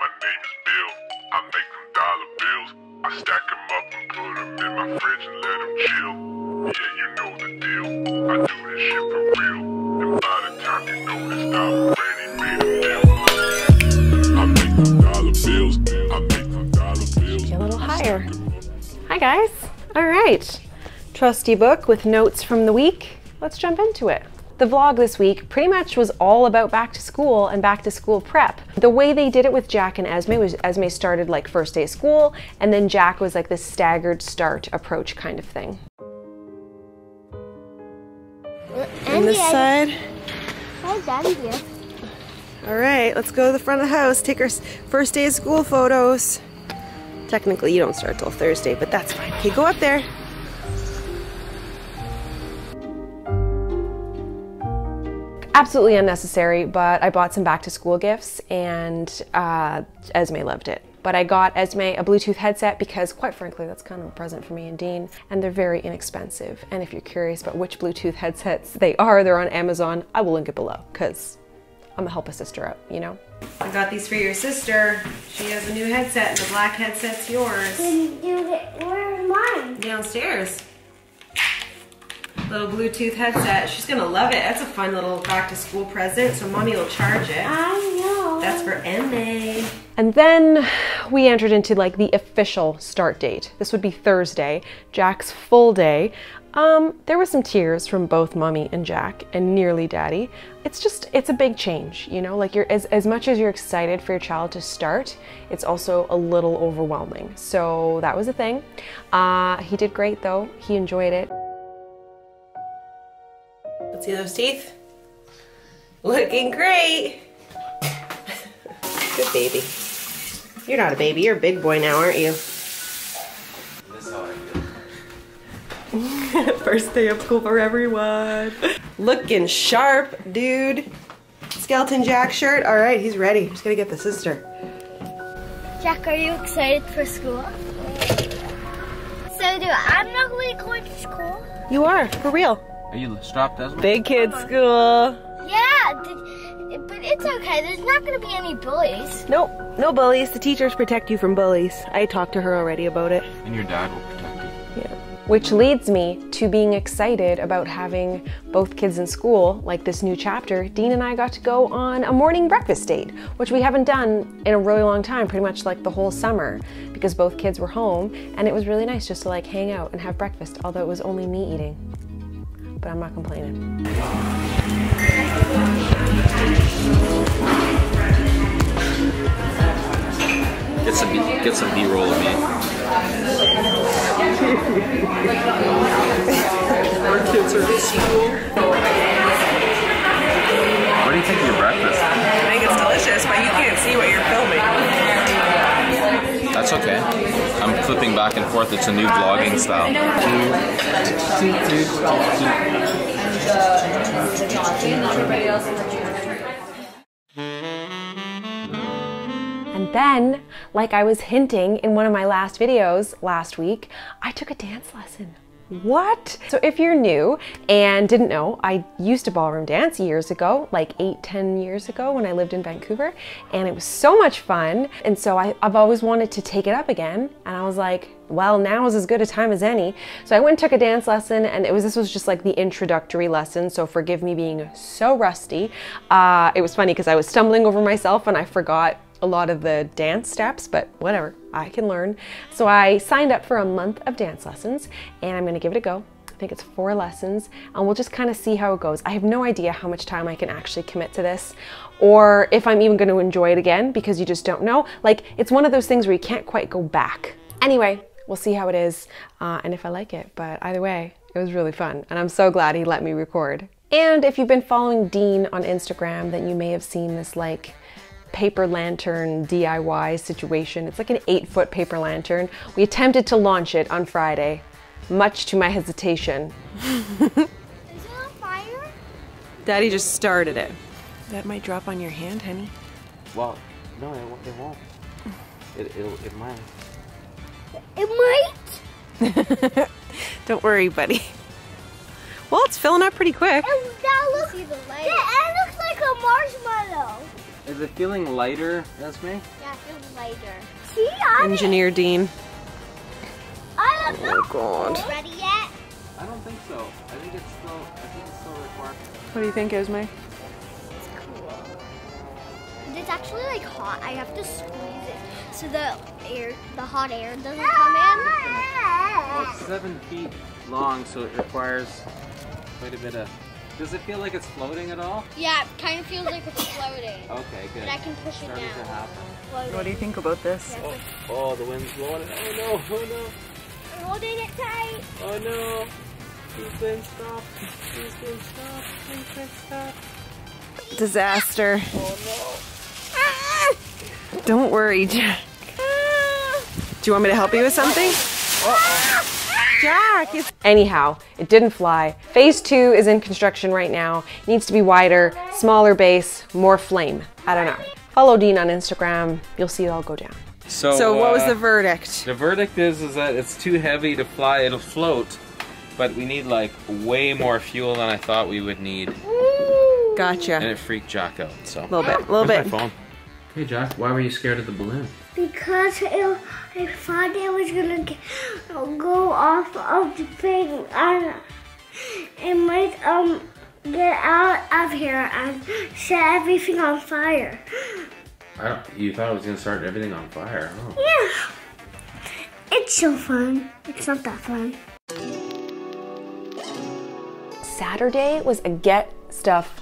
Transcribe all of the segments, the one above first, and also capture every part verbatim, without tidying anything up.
my name is Bill. I make them dollar bills. I stack them up and put them in my fridge and let them chill. Yeah, you know the deal. I do this shit for real. And by the time you notice, I already made a deal. I make them dollar bills. I make them dollar bills. A little higher. Hi, guys. All right. Trusty book with notes from the week. Let's jump into it. The vlog this week pretty much was all about back to school and back to school prep. The way they did it with Jack and Esme was Esme started like first day of school, and then Jack was like this staggered start approach kind of thing. On this side. How's that here? All right, let's go to the front of the house, take our first day of school photos. Technically, you don't start till Thursday, but that's fine. Okay, go up there. Absolutely unnecessary, but I bought some back to school gifts and uh, Esme loved it. But I got Esme a Bluetooth headset because quite frankly, that's kind of a present for me and Dean, and they're very inexpensive. And if you're curious about which Bluetooth headsets they are, they're on Amazon. I will link it below because I'm gonna help a sister out, you know? I got these for your sister. She has a new headset. The black headset's yours. Where's mine? Downstairs. Little Bluetooth headset. She's gonna love it. That's a fun little back to school present, so mommy will charge it. I know. That's for Emma. And then we entered into like the official start date. This would be Thursday, Jack's full day. Um, there were some tears from both mommy and Jack and nearly daddy. It's just, it's a big change, you know, like you're as, as much as you're excited for your child to start, it's also a little overwhelming. So that was a thing. Uh, he did great though. He enjoyed it. See those teeth? Looking great. Good baby. You're not a baby, you're a big boy now, aren't you? That's how I feel. First day of school for everyone. Looking sharp, dude. Skeleton Jack shirt. All right, he's ready. I'm just gonna get the sister. Jack, are you excited for school? So do I'm not really going to school? You are, for real. Are you strapped as well? Big kid school. Yeah, but it's okay. There's not going to be any bullies. Nope, no bullies. The teachers protect you from bullies. I talked to her already about it. And your dad will protect you. Yeah. Which leads me to being excited about having both kids in school, like this new chapter. Dean and I got to go on a morning breakfast date, which we haven't done in a really long time, pretty much like the whole summer, because both kids were home. And it was really nice just to like hang out and have breakfast, although it was only me eating. But I'm not complaining. Get some, get some B-roll of me. Our kids are in school. What do you think of your breakfast? I think it's delicious, but you can't see what you're filming. That's okay. I'm flipping back and forth. It's a new vlogging style. And then, like I was hinting in one of my last videos last week, I took a dance lesson. What? So if you're new and didn't know, I used to ballroom dance years ago, like eight, ten years ago when I lived in Vancouver, and it was so much fun. And so I, I've always wanted to take it up again. And I was like, well, now is as good a time as any. So I went and took a dance lesson, and it was, this was just like the introductory lesson. So forgive me being so rusty. Uh, it was funny because I was stumbling over myself and I forgot a lot of the dance steps, but whatever, I can learn. So I signed up for a month of dance lessons and I'm gonna give it a go. I think it's four lessons and we'll just kind of see how it goes. I have no idea how much time I can actually commit to this or if I'm even gonna enjoy it again because you just don't know. Like it's one of those things where you can't quite go back. Anyway, we'll see how it is uh, and if I like it, but either way, it was really fun and I'm so glad he let me record. And if you've been following Dean on Instagram, then you may have seen this like paper lantern D I Y situation. It's like an eight foot paper lantern. We attempted to launch it on Friday, much to my hesitation. Is it on fire? Daddy just started it. That might drop on your hand, honey. Well, no, it, it won't. It, it, it might. It might? Don't worry, buddy. Well, it's filling up pretty quick. That looks, that looks like a marshmallow. Is it feeling lighter, Esme? Yeah, it feels lighter. See, I'm Engineer it. Dean. I don't know. Oh God. Is it ready yet? I don't think so. I think it's still. I think it's still required. What do you think, Esme? It's cool. It's actually like hot. I have to squeeze it so the air, the hot air, doesn't come in. Well, it's seven feet long, so it requires quite a bit of. Does it feel like it's floating at all? Yeah, it kind of feels like it's floating. Okay, good. But I can push it down. To happen. What do you think about this? Oh, oh, the wind's blowing it. Oh no, oh no. I'm holding it tight. Oh no. Please don't stop. Please don't stop. Please don't stop. Disaster. Oh no. Ah. Don't worry, Jack. Ah. Do you want me to help you with something? Uh-oh. Jack, it's anyhow, it didn't fly. Phase two is in construction right now. It needs to be wider, smaller base, more flame. I don't know. Follow Dean on Instagram. You'll see it all go down. So, so what uh, was the verdict? The verdict is, is that it's too heavy to fly. It'll float, but we need like way more fuel than I thought we would need. Gotcha. And it freaked Jack out, so. A little bit, a little Where's bit. My phone? Hey Jack, why were you scared of the balloon? Because it, I thought it was gonna get, go off of the thing, and it might um get out of here and set everything on fire. I don't, you thought it was gonna start everything on fire? Oh. Yeah, it's so fun. It's not that fun. Saturday was a get stuff.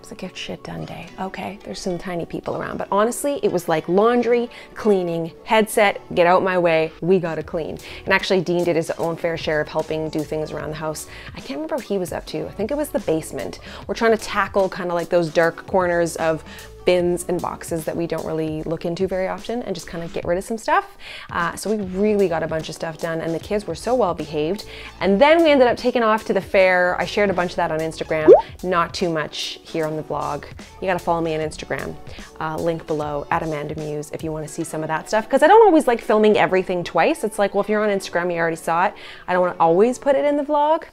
It's a get shit done day. Okay, there's some tiny people around, but honestly, it was like laundry, cleaning, headset, get out my way, we gotta clean. And actually, Dean did his own fair share of helping do things around the house. I can't remember what he was up to. I think it was the basement. We're trying to tackle kind of like those dark corners of bins and boxes that we don't really look into very often and just kind of get rid of some stuff. Uh, so we really got a bunch of stuff done and the kids were so well behaved. And then we ended up taking off to the fair. I shared a bunch of that on Instagram, not too much here on the vlog. You gotta follow me on Instagram, uh, link below, at Amanda Muse, if you wanna see some of that stuff. Cause I don't always like filming everything twice. It's like, well, if you're on Instagram, you already saw it. I don't wanna always put it in the vlog.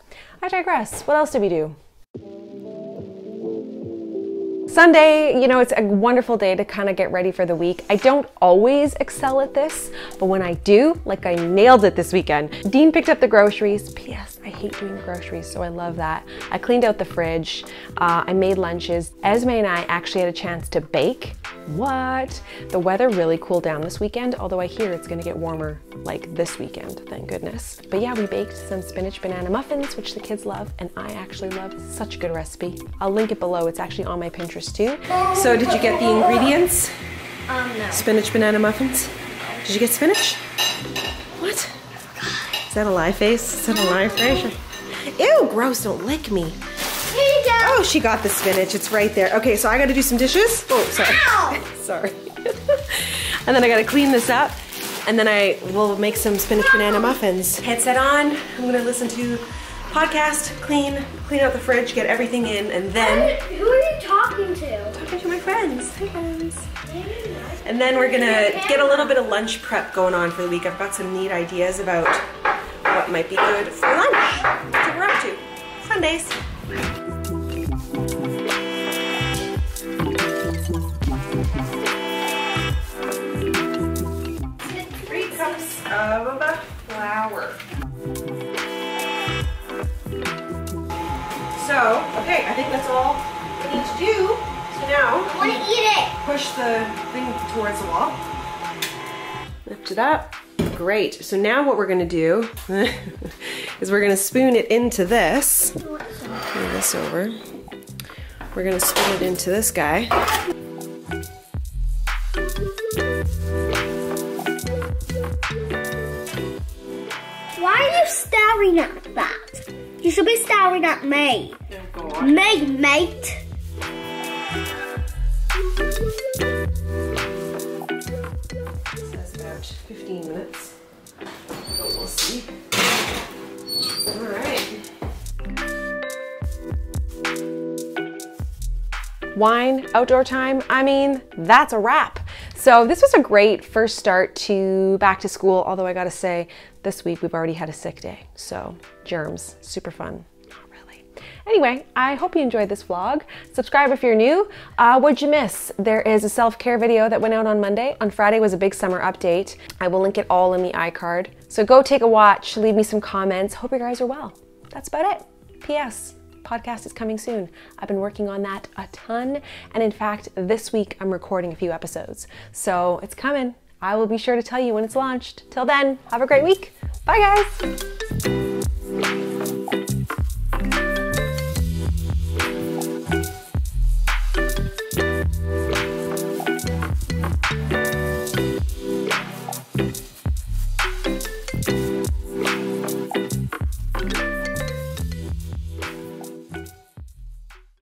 I digress, what else did we do? Sunday, you know, it's a wonderful day to kind of get ready for the week. I don't always excel at this, but when I do, like I nailed it this weekend. Dean picked up the groceries. P S I hate doing groceries, so I love that. I cleaned out the fridge. Uh, I made lunches. Esme and I actually had a chance to bake. What? The weather really cooled down this weekend, although I hear it's gonna get warmer like this weekend, thank goodness. But yeah, we baked some spinach banana muffins, which the kids love, and I actually love. It's such a good recipe. I'll link it below. It's actually on my Pinterest too. So did you get the ingredients? Um, no. Spinach banana muffins? Did you get spinach? What? Is that a lie face? Is that a lie face? Ew, gross, don't lick me. Here you go. Oh, she got the spinach. It's right there. Okay, so I gotta do some dishes. Oh, sorry. Ow. Sorry. And then I gotta clean this up, and then I will make some spinach banana muffins. Headset on. I'm gonna listen to podcast, clean, clean out the fridge, get everything in, and then. Who are you talking to? I'm talking to my friends. Hi friends. And then we're gonna get a little bit of lunch prep going on for the week. I've got some neat ideas about what might be good for lunch. That's what we're up to. Fun days. Three cups of flour. So, okay, I think that's all we need to do. So now, I want to eat it. Push the thing towards the wall. Lift it up. Great. So now what we're gonna do is we're gonna spoon it into this. Turn this over. We're gonna spoon it into this guy. Why are you staring at that? You should be staring at me. Me, mate. fifteen minutes, but we'll see. All right. Wine, outdoor time, I mean, that's a wrap. So this was a great first start to back to school, although I gotta say, this week we've already had a sick day, so germs, super fun, not really. Anyway, I hope you enjoyed this vlog. Subscribe if you're new. Uh, what'd you miss? There is a self-care video that went out on Monday. On Friday was a big summer update. I will link it all in the iCard. So go take a watch, leave me some comments. Hope you guys are well. That's about it. P S Podcast is coming soon. I've been working on that a ton. And in fact, this week I'm recording a few episodes. So it's coming. I will be sure to tell you when it's launched. Till then, have a great week. Bye guys.